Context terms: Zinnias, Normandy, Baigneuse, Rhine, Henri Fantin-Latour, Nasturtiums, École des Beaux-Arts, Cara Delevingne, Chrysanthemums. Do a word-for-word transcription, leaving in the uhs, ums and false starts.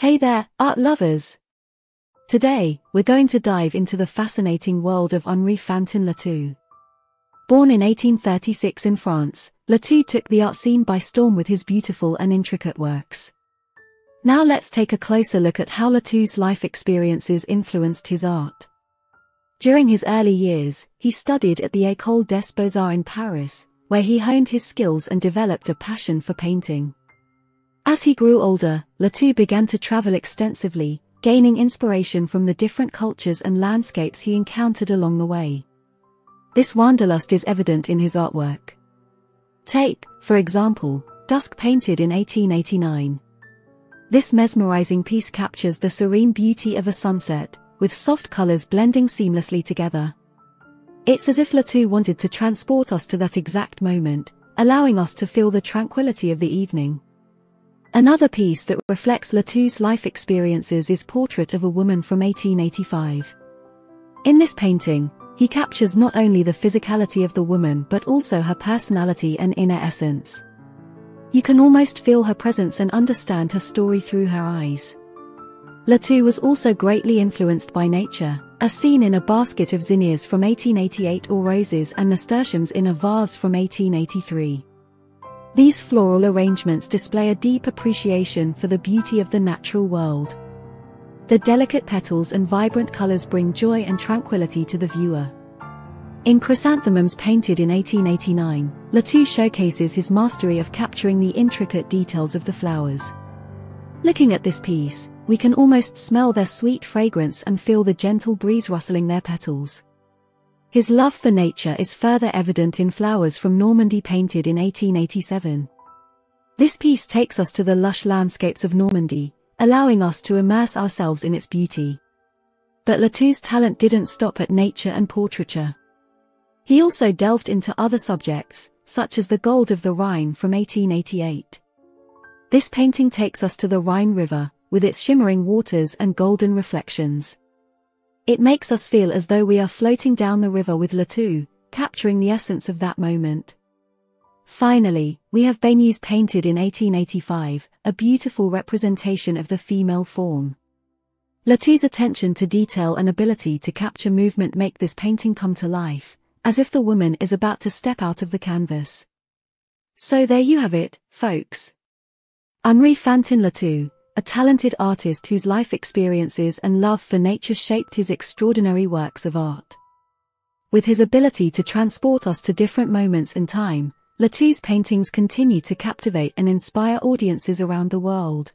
Hey there, art lovers! Today, we're going to dive into the fascinating world of Henri Fantin-Latour. Born in eighteen thirty-six in France, Latour took the art scene by storm with his beautiful and intricate works. Now let's take a closer look at how Latour's life experiences influenced his art. During his early years, he studied at the École des Beaux-Arts in Paris, where he honed his skills and developed a passion for painting. As he grew older, Latour began to travel extensively, gaining inspiration from the different cultures and landscapes he encountered along the way. This wanderlust is evident in his artwork. Take, for example, Dusk painted in eighteen eighty-nine. This mesmerizing piece captures the serene beauty of a sunset, with soft colors blending seamlessly together. It's as if Latour wanted to transport us to that exact moment, allowing us to feel the tranquility of the evening. Another piece that reflects Latour's life experiences is Portrait of a Woman from eighteen eighty-five. In this painting, he captures not only the physicality of the woman but also her personality and inner essence. You can almost feel her presence and understand her story through her eyes. Latour was also greatly influenced by nature, as seen in a basket of zinnias from eighteen eighty-eight or roses and nasturtiums in a vase from eighteen eighty-three. These floral arrangements display a deep appreciation for the beauty of the natural world. The delicate petals and vibrant colors bring joy and tranquility to the viewer. In Chrysanthemums painted in eighteen eighty-nine, Latour showcases his mastery of capturing the intricate details of the flowers. Looking at this piece, we can almost smell their sweet fragrance and feel the gentle breeze rustling their petals. His love for nature is further evident in Flowers from Normandy painted in eighteen eighty-seven. This piece takes us to the lush landscapes of Normandy, allowing us to immerse ourselves in its beauty. But Latour's talent didn't stop at nature and portraiture. He also delved into other subjects, such as the gold of the Rhine from eighteen eighty-eight. This painting takes us to the Rhine River, with its shimmering waters and golden reflections. It makes us feel as though we are floating down the river with Latour, capturing the essence of that moment. Finally, we have Baigneuse painted in eighteen eighty-five, a beautiful representation of the female form. Latour's attention to detail and ability to capture movement make this painting come to life, as if the woman is about to step out of the canvas. So there you have it, folks. Henri Fantin-Latour, a talented artist whose life experiences and love for nature shaped his extraordinary works of art. With his ability to transport us to different moments in time, Latour's paintings continue to captivate and inspire audiences around the world.